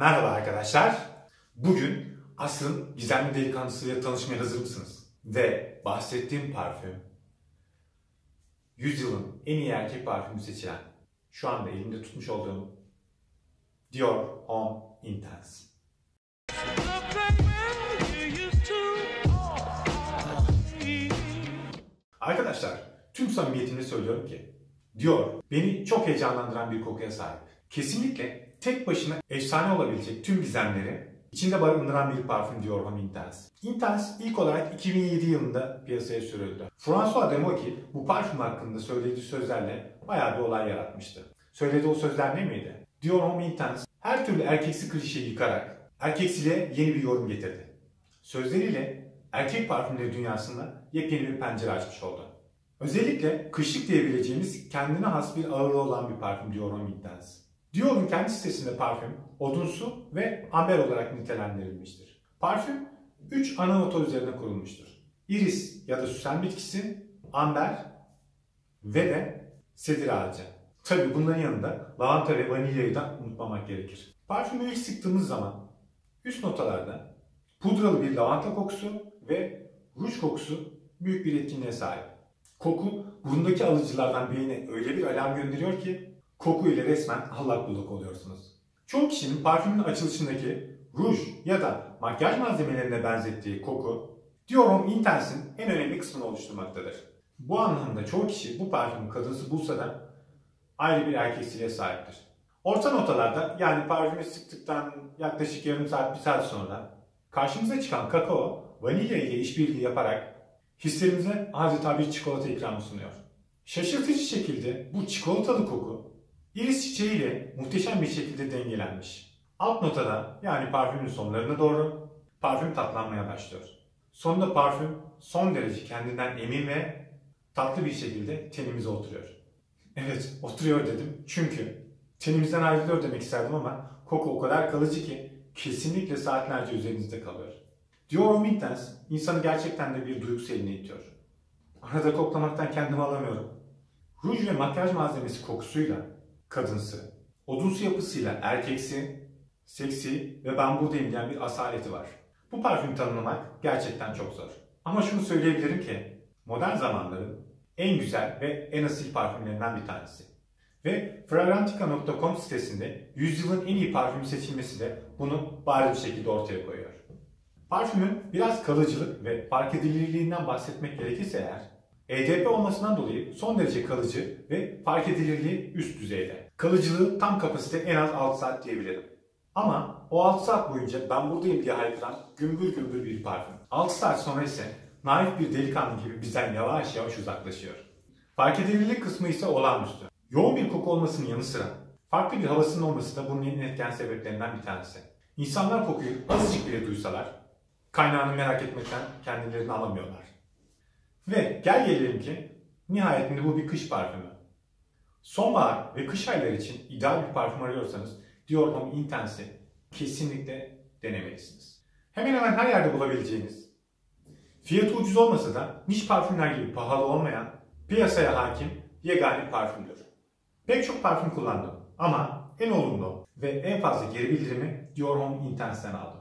Merhaba arkadaşlar. Bugün Asr'ın gizemli delikanlısıyla tanışmaya hazır mısınız? Ve bahsettiğim parfüm, yüzyılın en iyi erkek parfümü seçilen, şu anda elimde tutmuş olduğum Dior Homme Intense. Arkadaşlar, tüm samimiyetimle söylüyorum ki Dior beni çok heyecanlandıran bir kokuya sahip. Kesinlikle tek başına efsane olabilecek tüm gizemleri içinde barındıran bir parfüm Dior Homme Intense. Intense ilk olarak 2007 yılında piyasaya sürüldü. François Demarchy bu parfüm hakkında söylediği sözlerle bayağı bir olay yaratmıştı. Söylediği o sözler ne miydi? Dior Homme Intense her türlü erkeksi klişeyi yıkarak erkeksiliğe yeni bir yorum getirdi. Sözleriyle erkek parfümleri dünyasında yepyeni bir pencere açmış oldu. Özellikle kışlık diyebileceğimiz kendine has bir ağırlığı olan bir parfüm Dior Homme Intense. Dior'un kendi sitesinde parfüm, odunsu ve amber olarak nitelendirilmiştir. Parfüm 3 ana nota üzerine kurulmuştur. Iris ya da süsen bitkisi, amber ve de sedir ağacı. Tabi bunların yanında lavanta ve vanilyayı da unutmamak gerekir. Parfümü ilk sıktığımız zaman üst notalarda pudralı bir lavanta kokusu ve ruj kokusu büyük bir etkinliğe sahip. Koku burundaki alıcılardan birine öyle bir alarm gönderiyor ki koku ile resmen allak bullak oluyorsunuz. Çoğu kişinin parfümün açılışındaki ruj ya da makyaj malzemelerine benzettiği koku Dior Homme Intense'in en önemli kısmını oluşturmaktadır. Bu anlamda çoğu kişi bu parfümün kadınsı bulsa da ayrı bir erkeksiliğe sahiptir. Orta notalarda, yani parfümü sıktıktan yaklaşık yarım saat, bir saat sonra karşımıza çıkan kakao, vanilya ile işbirliği yaparak hislerimize adeta bir çikolata ikramı sunuyor. Şaşırtıcı şekilde bu çikolatalı koku iris çiçeğiyle muhteşem bir şekilde dengelenmiş. Alt notada, yani parfümün sonlarına doğru parfüm tatlanmaya başlıyor. Sonunda parfüm son derece kendinden emin ve tatlı bir şekilde tenimize oturuyor. Evet, oturuyor dedim çünkü tenimizden ayrılıyor demek isterdim ama koku o kadar kalıcı ki kesinlikle saatlerce üzerinizde kalıyor. Dior Homme Intense insanı gerçekten de bir duygu seline itiyor. Arada koklamaktan kendimi alamıyorum. Ruj ve makyaj malzemesi kokusuyla kadınsı, odunsu yapısıyla erkeksi, seksi ve ben buradayım diyen bir asaleti var. Bu parfüm tanımlamak gerçekten çok zor. Ama şunu söyleyebilirim ki modern zamanların en güzel ve en asil parfümlerinden bir tanesi. Ve fragrantica.com sitesinde yüzyılın en iyi parfüm seçilmesi de bunu bariz bir şekilde ortaya koyuyor. Parfümün biraz kalıcılık ve fark edilirliğinden bahsetmek gerekirse eğer, EDP olmasından dolayı son derece kalıcı ve fark edilirliği üst düzeyde. Kalıcılığı tam kapasite en az 6 saat diyebilirim. Ama o 6 saat boyunca ben buradayım diye haykıran gümbür gümbür bir parfüm. 6 saat sonra ise naif bir delikanlı gibi bizden yavaş yavaş uzaklaşıyor. Fark edilirlik kısmı ise olağanüstü. Yoğun bir koku olmasının yanı sıra farklı bir havasının olması da bunun en etken sebeplerinden bir tanesi. İnsanlar kokuyu azıcık bile duysalar kaynağını merak etmekten kendilerini alamıyorlar. Ve gel gelelim ki nihayetinde bu bir kış parfümü. Sonbahar ve kış ayları için ideal bir parfüm arıyorsanız Dior Homme Intense'i kesinlikle denemelisiniz. Hemen hemen her yerde bulabileceğiniz, fiyatı ucuz olmasa da niş parfümler gibi pahalı olmayan, piyasaya hakim yegane parfümdür. Pek çok parfüm kullandım ama en olumlu ve en fazla geri bildirimi Dior Homme Intense'den aldım.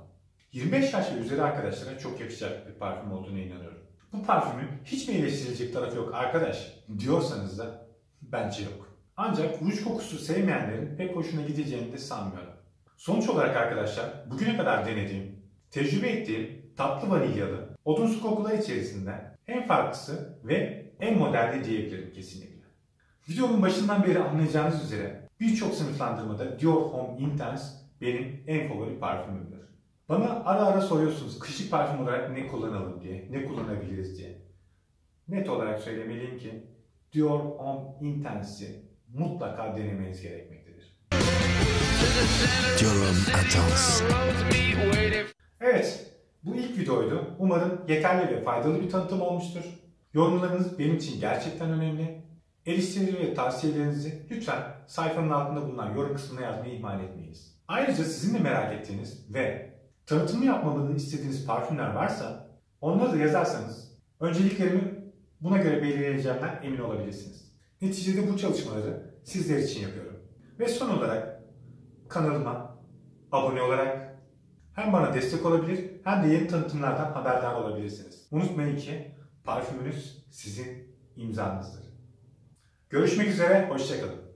25 yaş ve üzeri arkadaşlara çok yakışacak bir parfüm olduğuna inanıyorum. Bu parfümün hiç mi eleştirilecek tarafı yok arkadaş diyorsanız da bence yok. Ancak ruj kokusu sevmeyenlerin pek hoşuna gideceğini de sanmıyorum. Sonuç olarak arkadaşlar, bugüne kadar denediğim, tecrübe ettiğim tatlı vanilyalı, odunsu kokular içerisinde en farklısı ve en moderni diyebilirim kesinlikle. Videomun başından beri anlayacağınız üzere birçok sınıflandırmada Dior Homme Intense benim en favori parfümümdür. Bana ara ara soruyorsunuz kışlık parfüm olarak ne kullanalım diye, ne kullanabiliriz diye. Net olarak söylemeliyim ki Dior Homme Intense'i mutlaka denemeniz gerekmektedir. Dior Homme Intense. Evet, bu ilk videoydu. Umarım yeterli ve faydalı bir tanıtım olmuştur. Yorumlarınız benim için gerçekten önemli. Eleştiri ve tavsiyelerinizi lütfen sayfanın altında bulunan yorum kısmına yazmayı ihmal etmeyiniz. Ayrıca sizin de merak ettiğiniz ve tanıtımı yapmamı istediğiniz parfümler varsa onları da yazarsanız önceliklerimi buna göre belirleyeceğimden emin olabilirsiniz. Neticede bu çalışmaları sizler için yapıyorum. Ve son olarak kanalıma abone olarak hem bana destek olabilir hem de yeni tanıtımlardan haberdar olabilirsiniz. Unutmayın ki parfümünüz sizin imzanızdır. Görüşmek üzere, hoşça kalın.